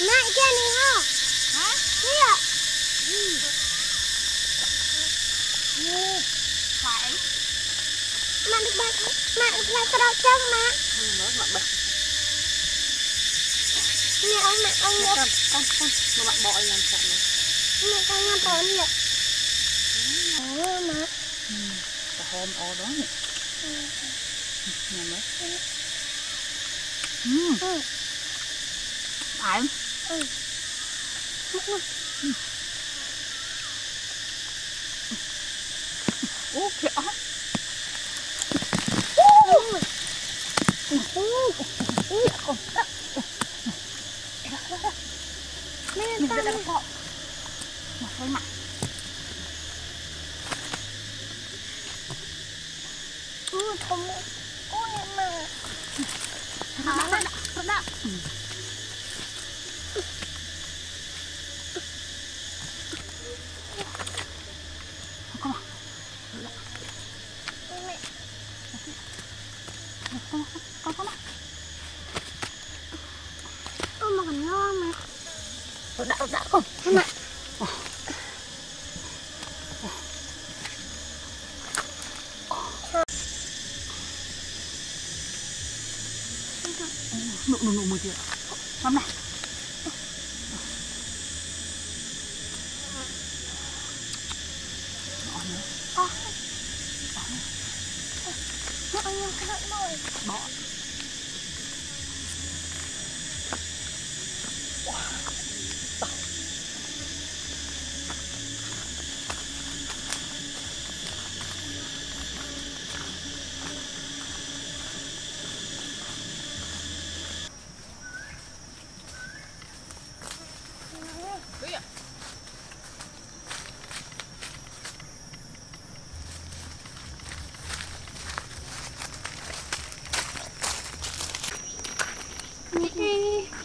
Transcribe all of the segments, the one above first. Mẹ kia này hả? Hả? Kia. Ừ. Phải. Mẹ được bắt. Mẹ lại có đau chân mà. Nó bạn bật. Mẹ ông mẹ ông mẹ. Con mà bạn bỏ làm sạch này. Mẹ con ngâm bỏ đi ạ. Đó mà. Ừ. Cả hôm ó đó nhỉ. Ừ. Nhà mấy. Ừ. Phải không? Ừ. Ủa kìa. Mình sẽ đánh cọ. Mà hơi mặn. Ui, không nữa. Ôi mà. Rất đậm. Nụ mùi kìa. Lắm này. Bỏ. Hãy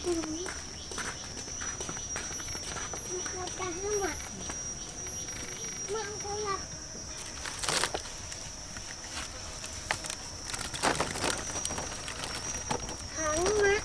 subscribe cho kênh Ghiền Mì Gõ để không bỏ lỡ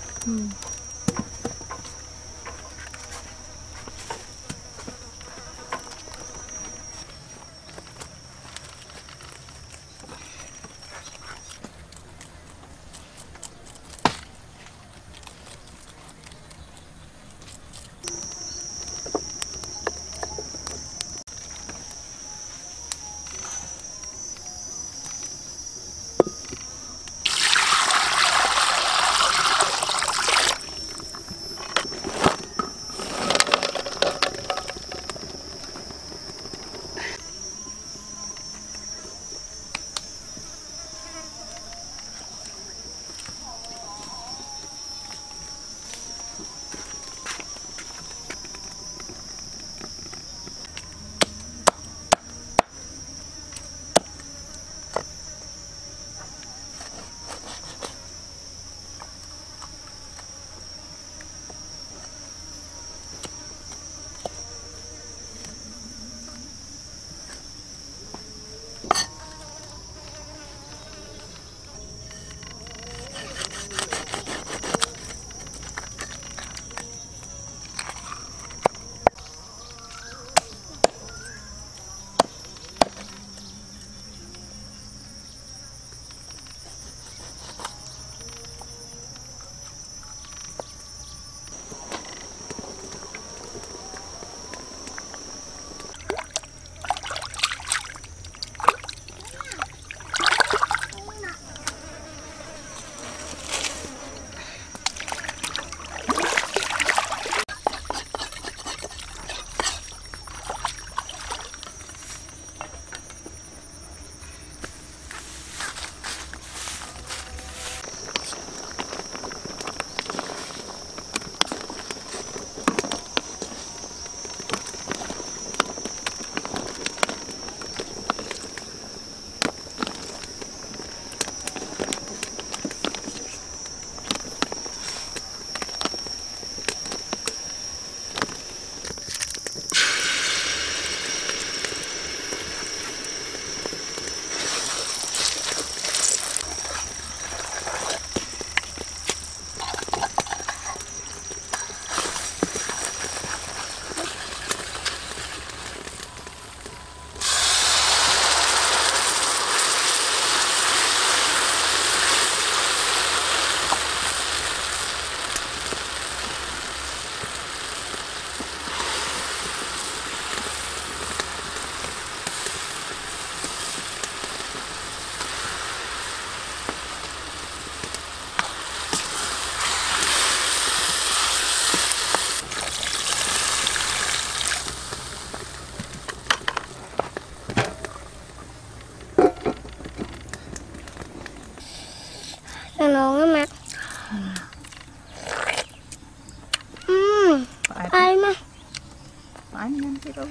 Spanien wieder.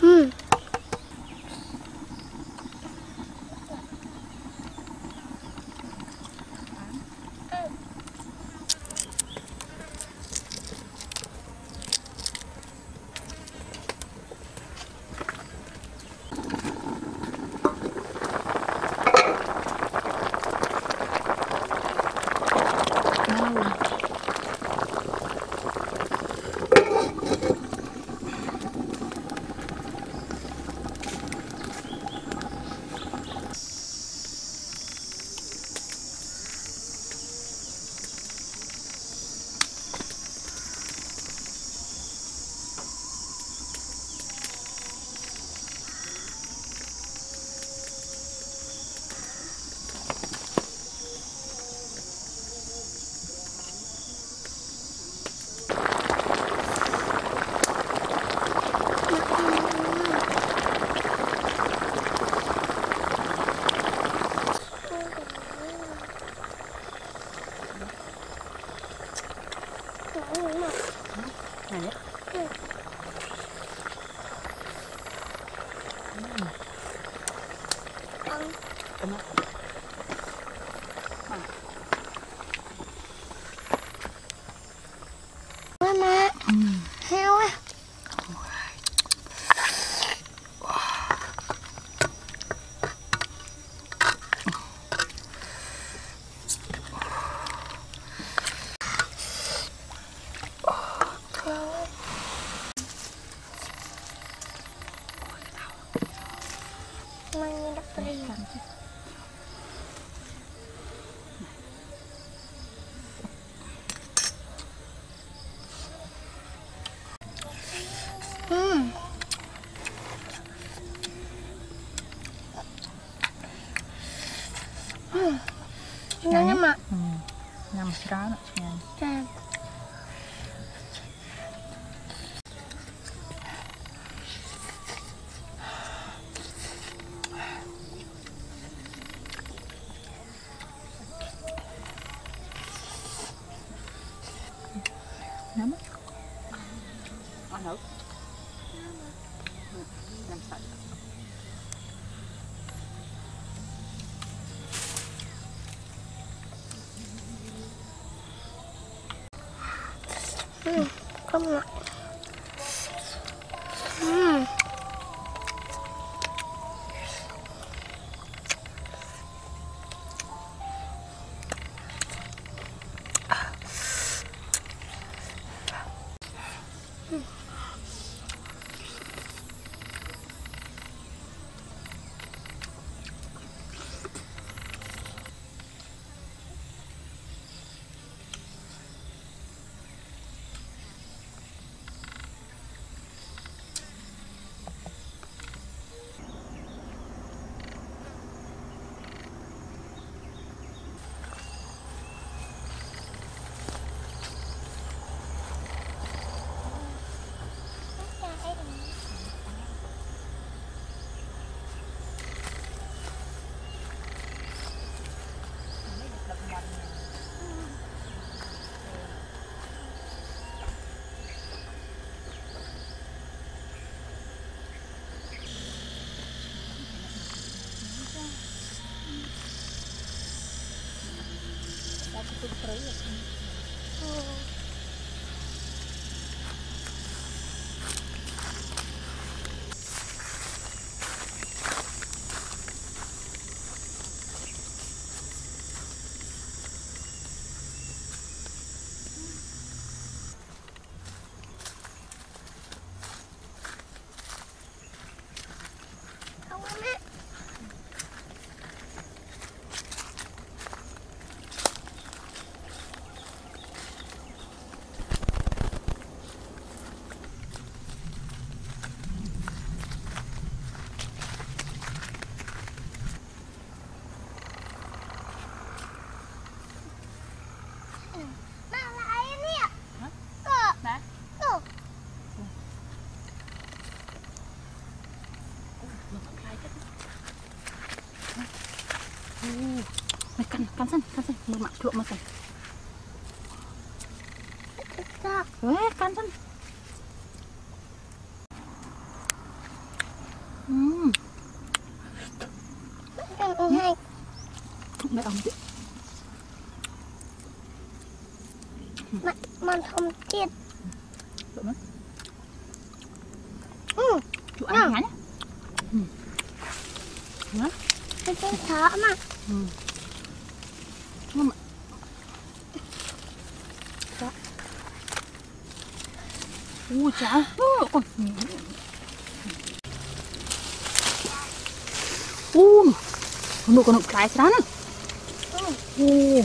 Hm. Ngon lắm ạ. Ngon lắm ạ. Nấm á. Ăn thử. Nấm sạch. Không ngọt. Kan sen, mak cuak makan. Kan sen. mấy ông chứ. Mà không chết. Được mất. Chú ăn nhá. Hả? Tôi chết sợ mà. Không ạ. Đó. Ui chá. Ui. Ui. Nó còn cái sẵn. Ui.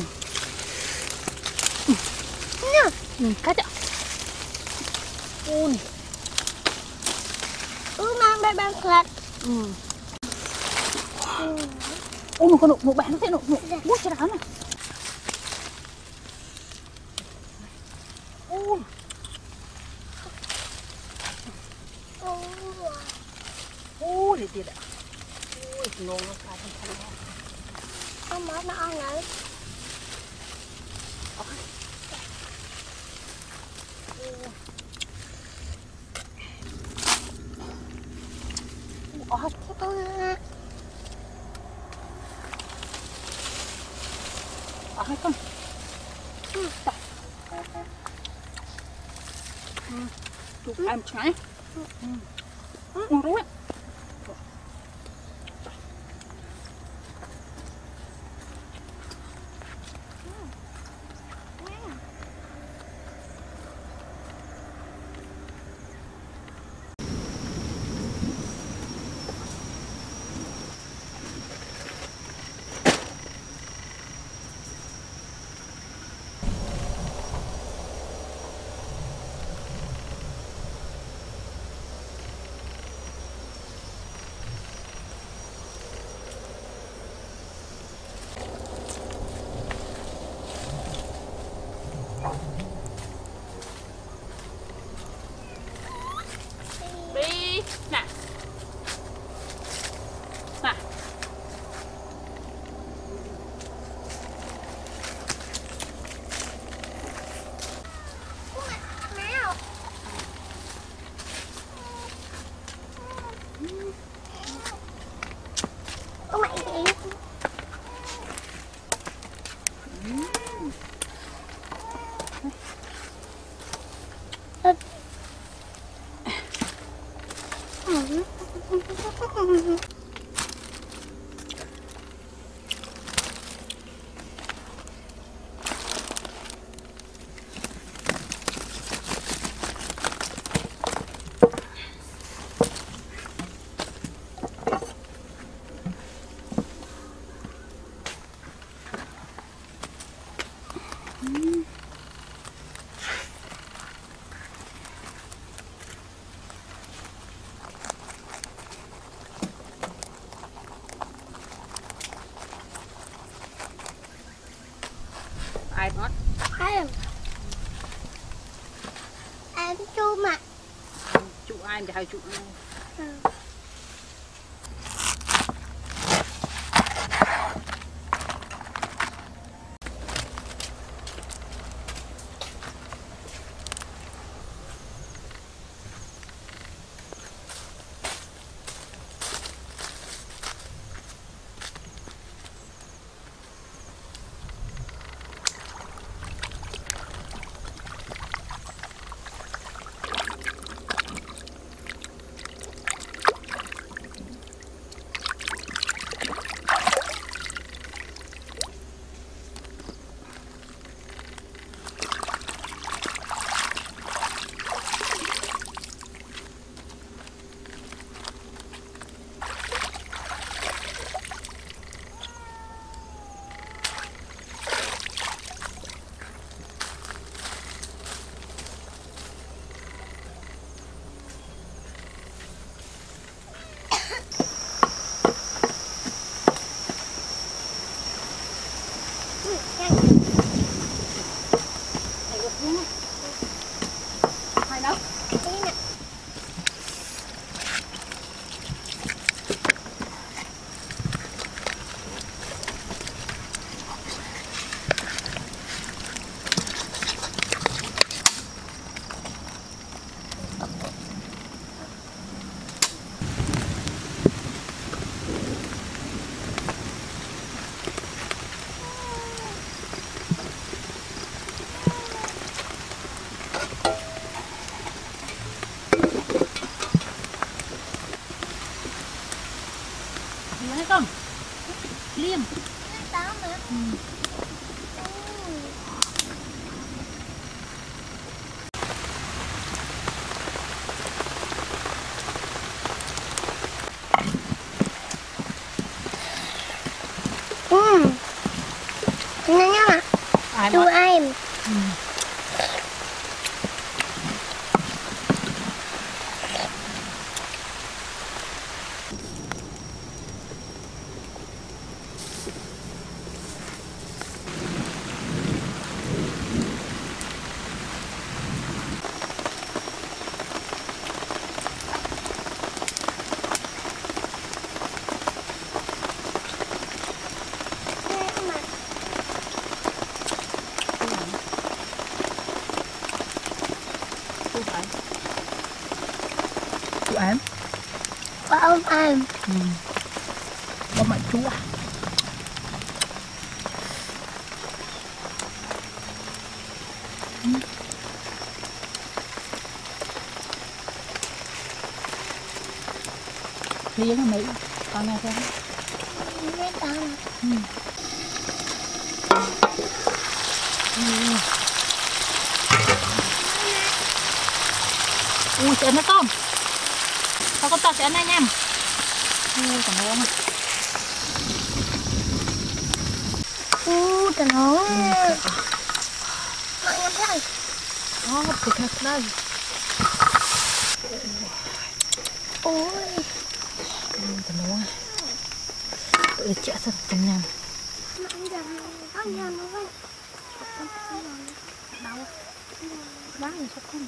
Cắt ạ. Ui. Ui mang đây bạn thật. Ui một con nụ, một bạn nó sẽ nụ, một bút cho đó này. Ui. Ui để tiệt ạ. Ui ngon nó khá thân thân đó. Ông mất nó ăn nữa. Ủa cho tôi nha. Ủa hai con. Chụp em trái. Uống rối. Em thì hơi chụp luôn. Hai món. Chua em. Em có ôm em có mặt chúa riêng ở Mỹ con nghe không biết đâu ui trời nó tôm có con to sẽ ăn anh em. Còn ngon à. Còn ngon. Mọi người thấy. Ngon cực thật đây. Ôi. Còn ngon à. Tụi trẻ sao chừng nhầm. Ăn nhầm nó vậy. Đau. Đau rồi sao không.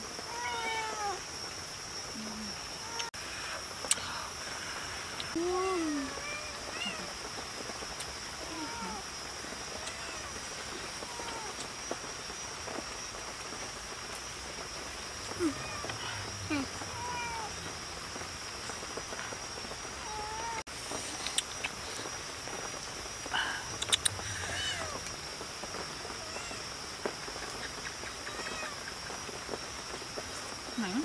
Mặn.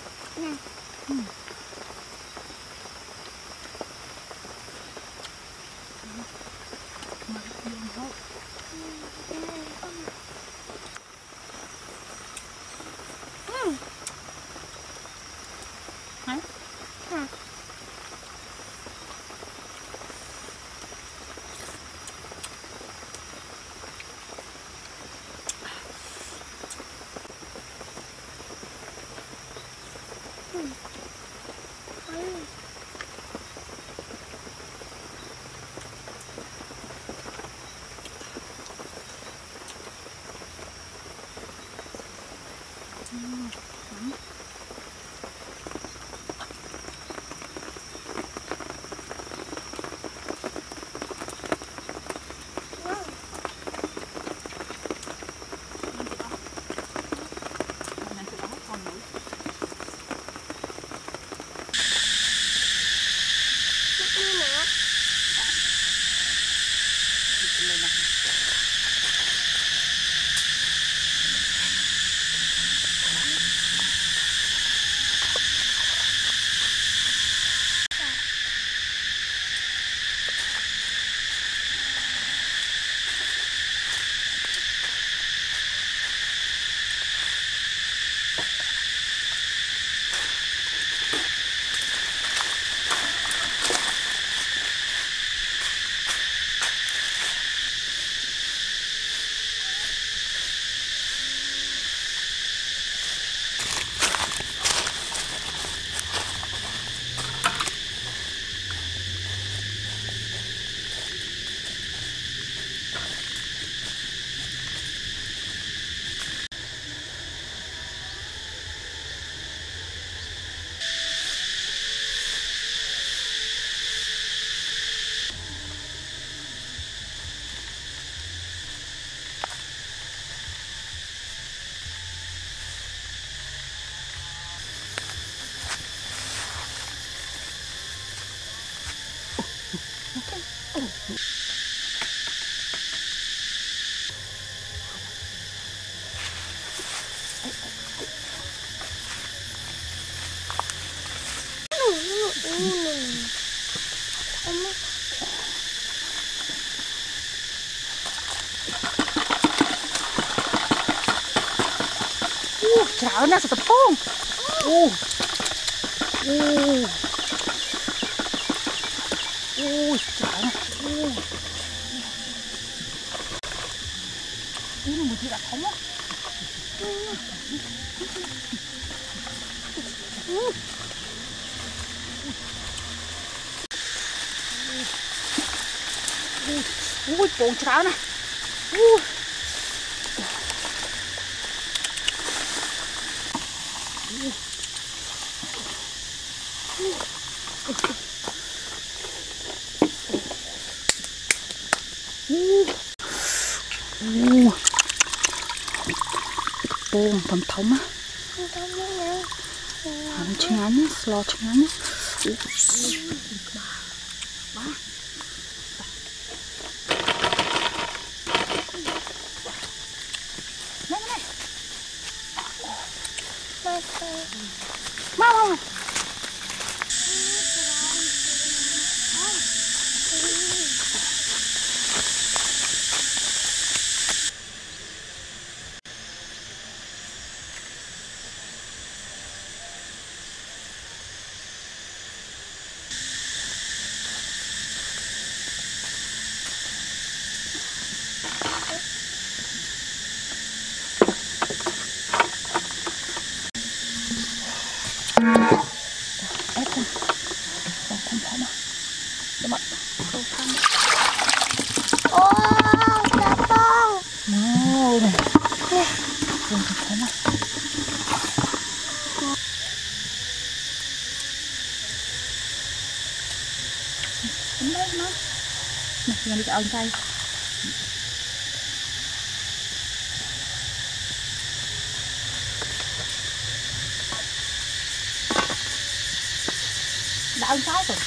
Chảo nó sẽ tập phong. Chảo nó. Nó một がかも。อุ้ยโป่งเช้านะอู้โป่งทำทำนะทำชิ้นนั้นสลอชิ้นนั้นบ้านี่จะเอาใจđã ăn trái rồi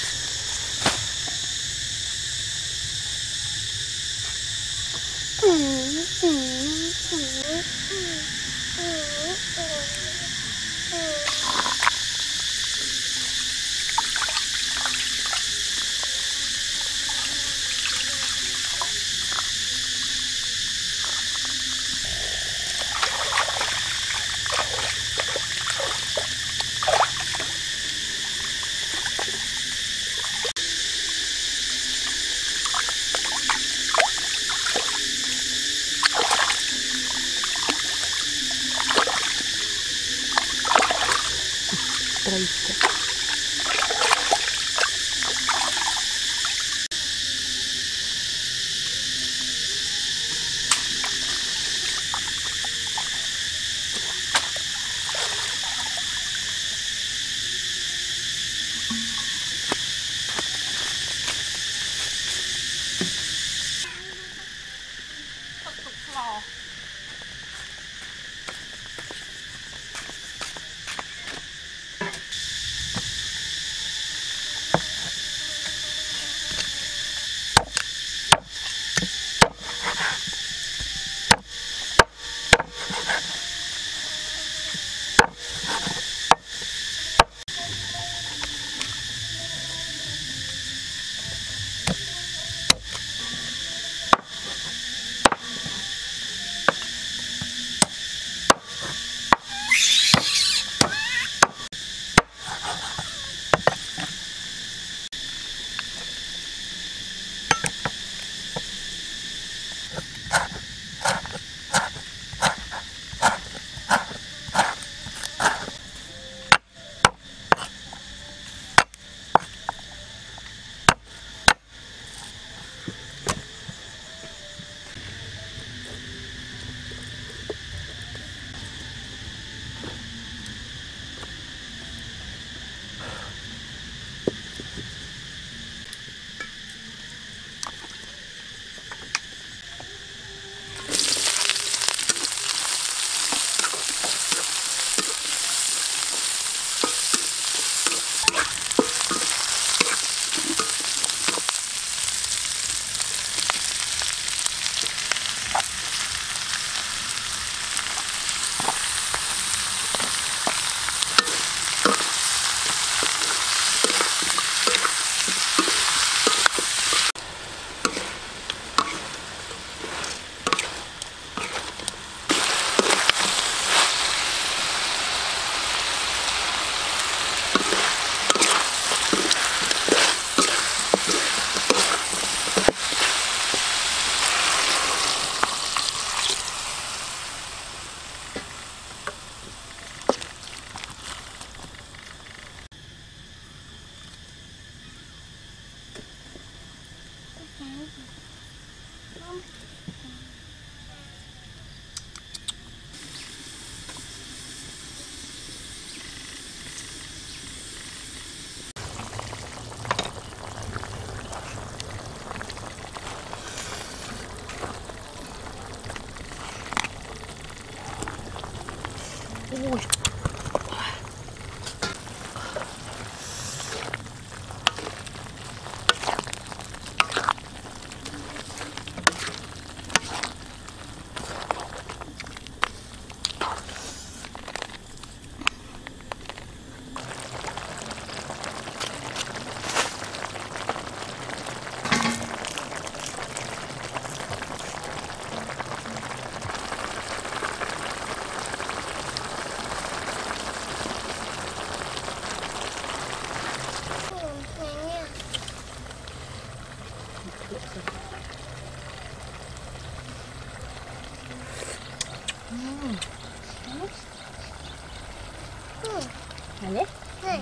เลย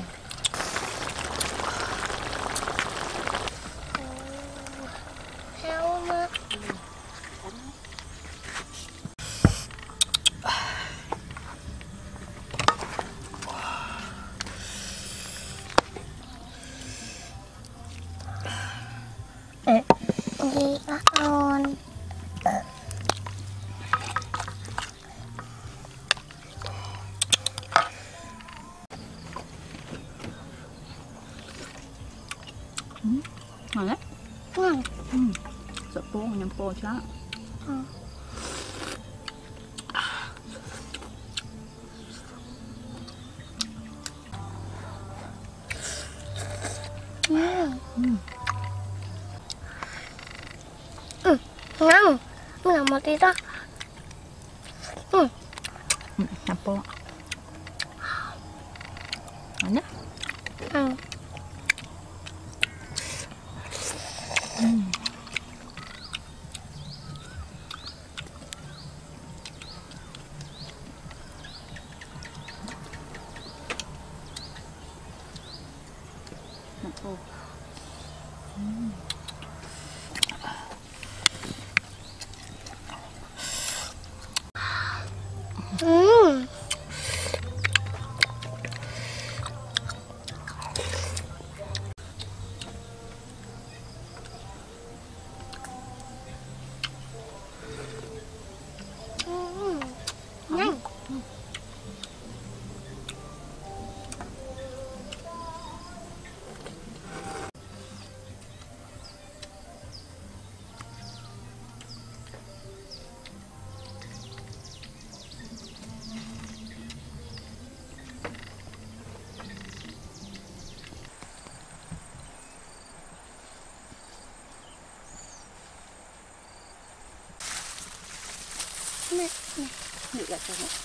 แฮวมากดีอ่ะนอนมาแล้วสะโพกยังโปรช้าngon, ngon một tí đó, làm bò, ngon nhất, làm bò.นี่นี่แหละจังมาต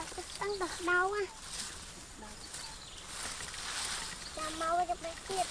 ัดตั้งแต่เดาอ่ะจะเมาจะไปเก็บ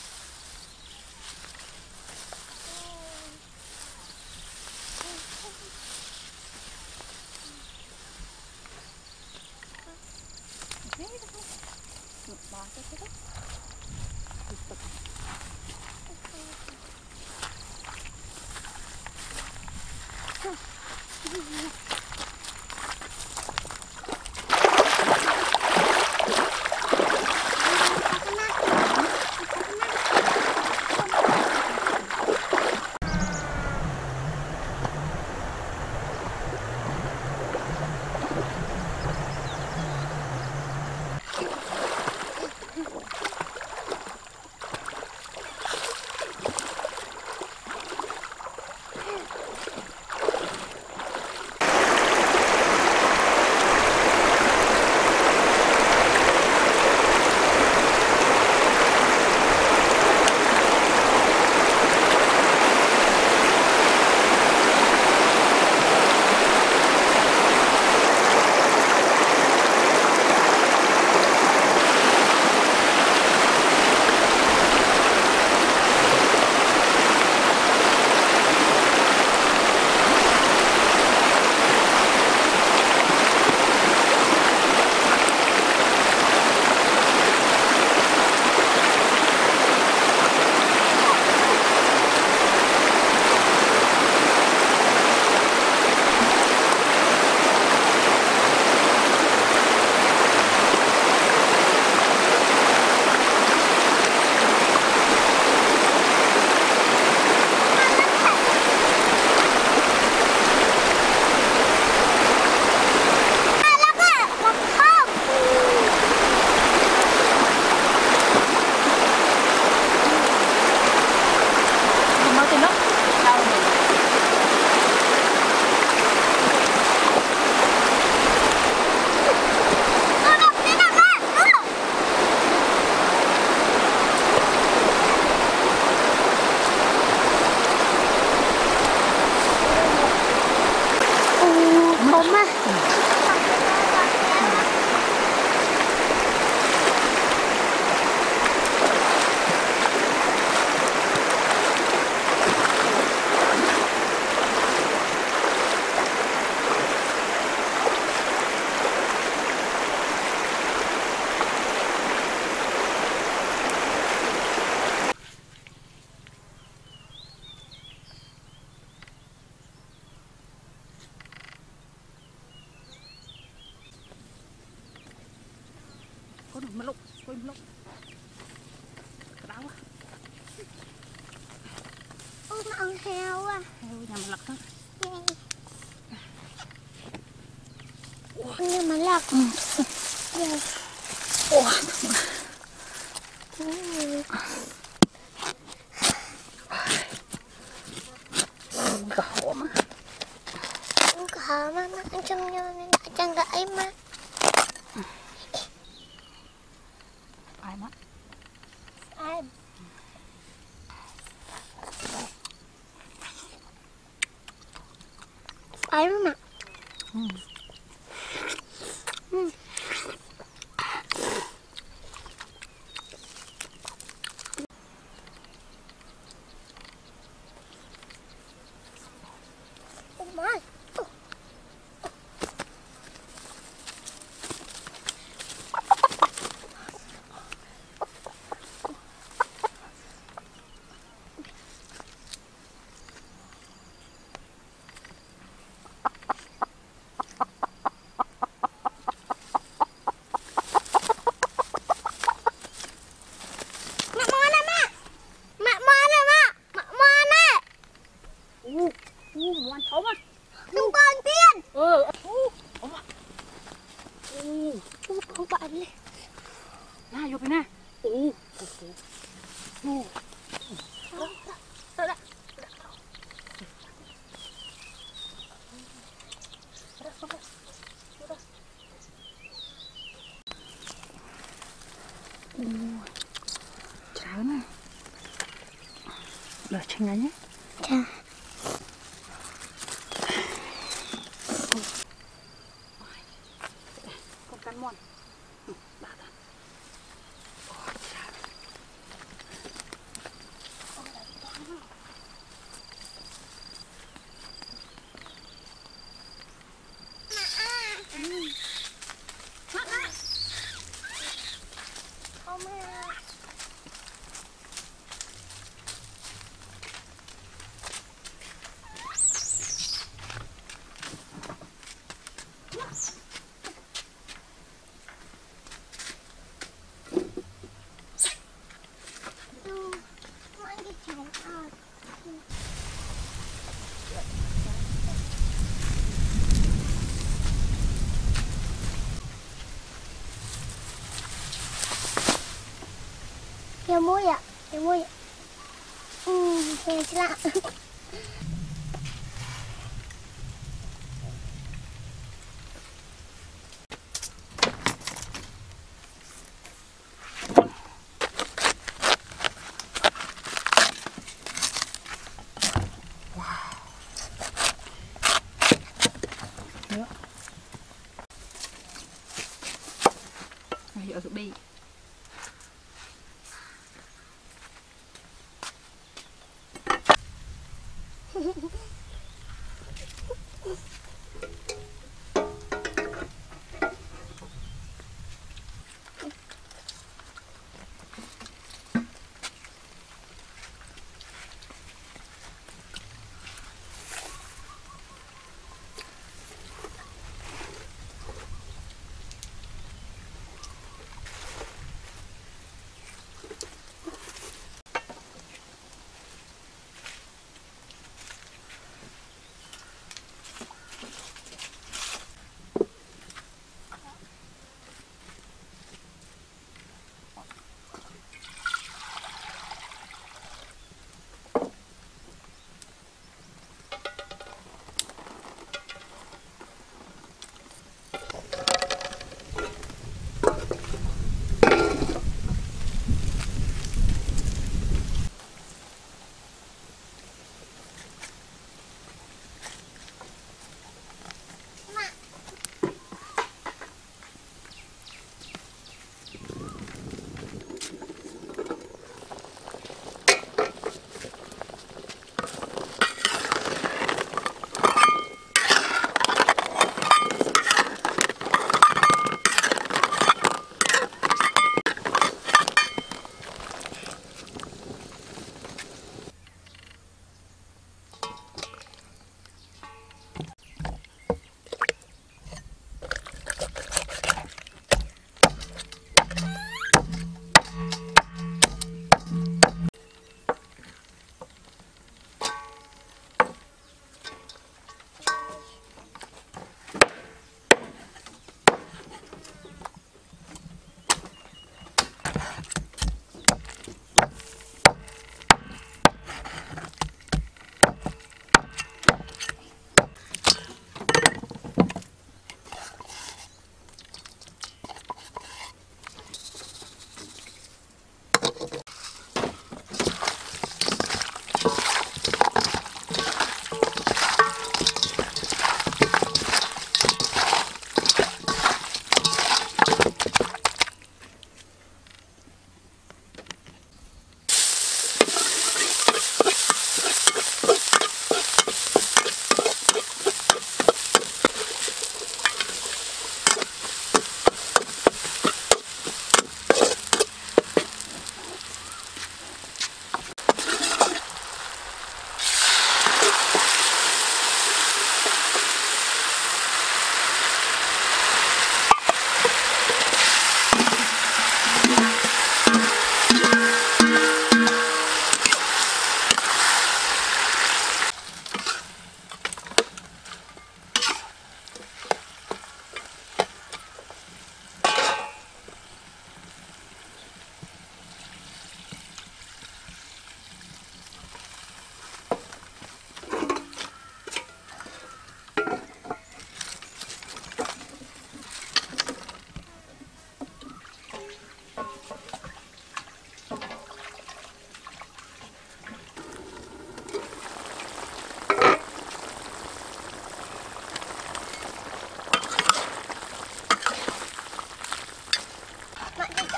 Nó ăn heo à. Nhà mà lật hết. Nhà mà lật. Không mà nó ăn chân vô nên đã chân gãy mà. Ai mất? Ai? Ai mất mặt? Lỡ chanh ngắn nhé. Chà. Con cắn mòn. Đã thật. Ôi chà. Ôi đã bị toán rồi. Mạ. Mạ. Không à. Yêu mũi ạ, yêu mũi ạ. Nghe chứ lạ.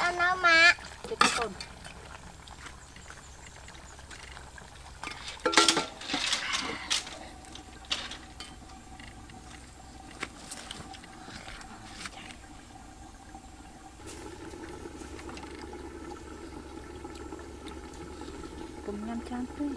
ăn đâu mà. Cùng ngăn chán tươi.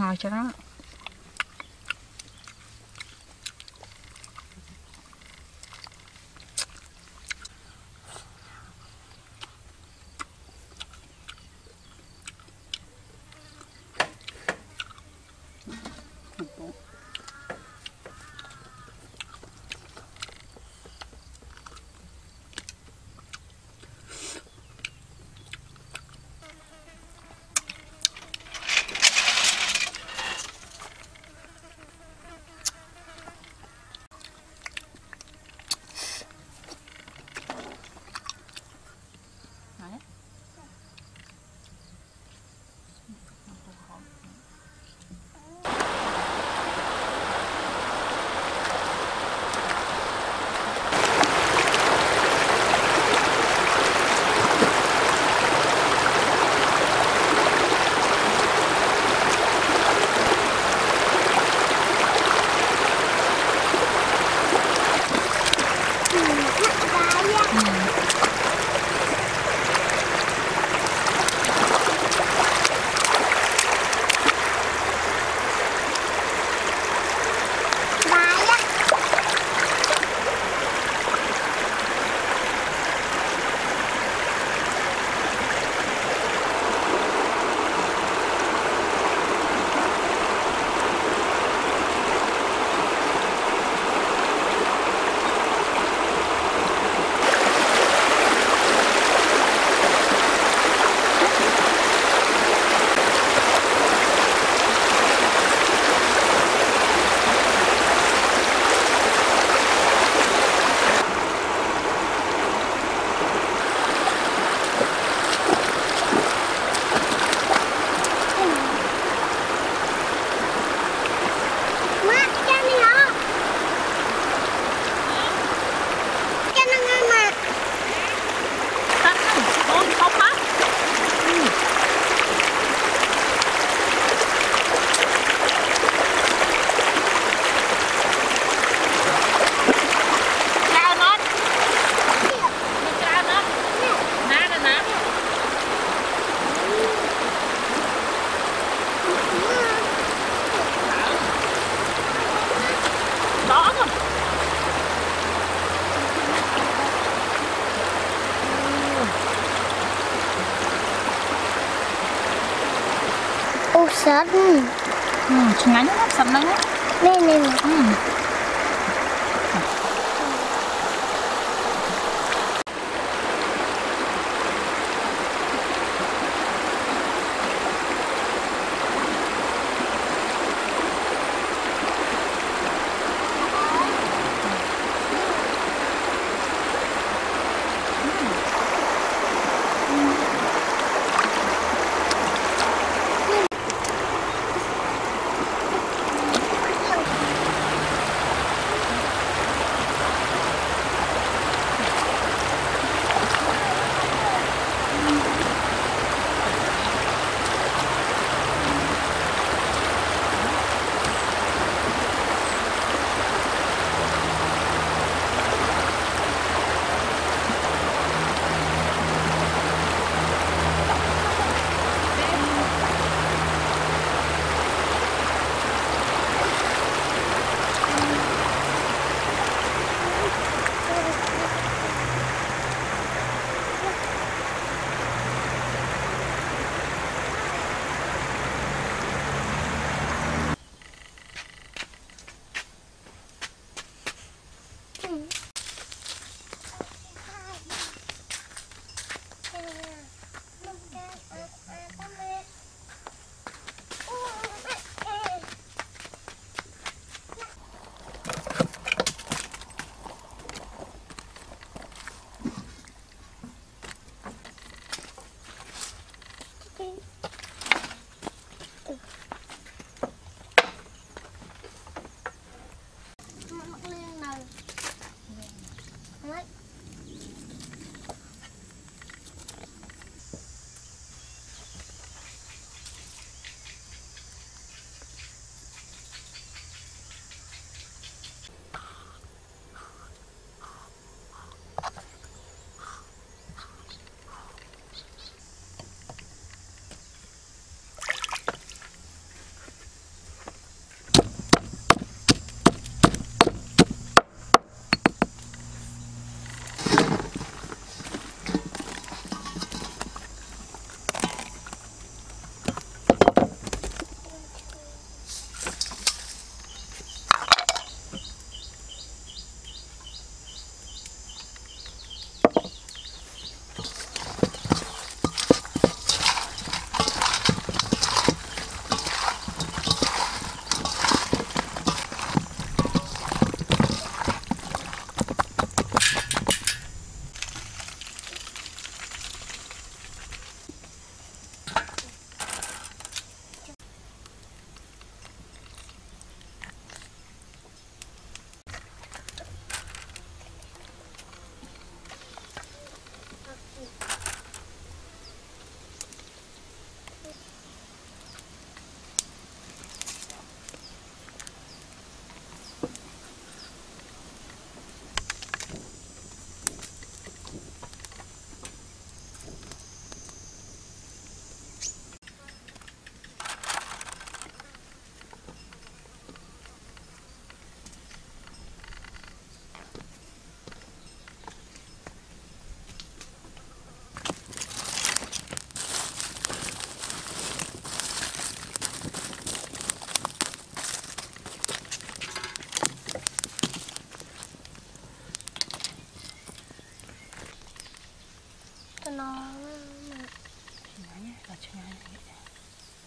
Ngồi cho nó sẵn chúng ngắn lắm sẵn lắm nên nên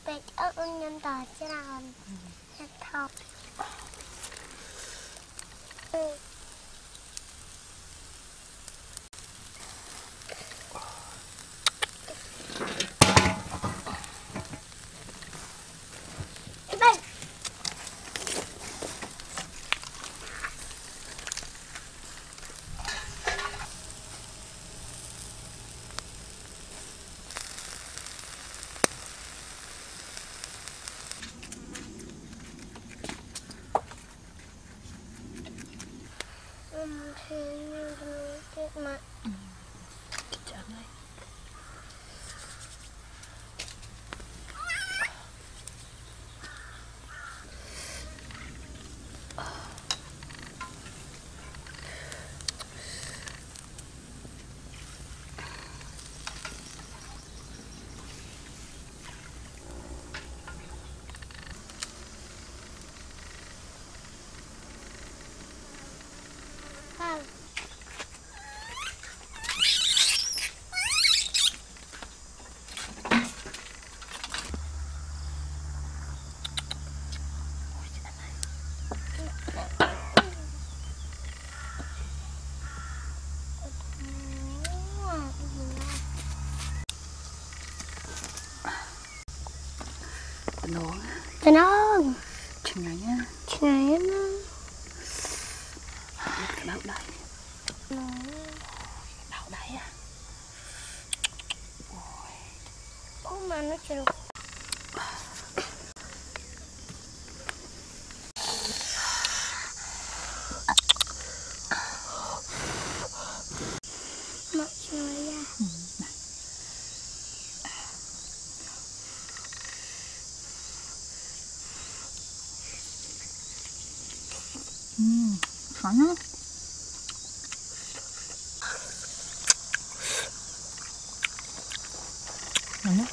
เป็ดเอาอุ้งยันต่อเจ้าจะทอดTên ơn chừng này nhá, chừng này nhá, đau đây, đau đây à, ôi, mà nó chịu mọi người à. Ngon lắm. Ngon lắm.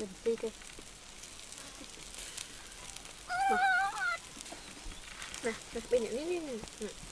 the biggest. Nè, bên này nè.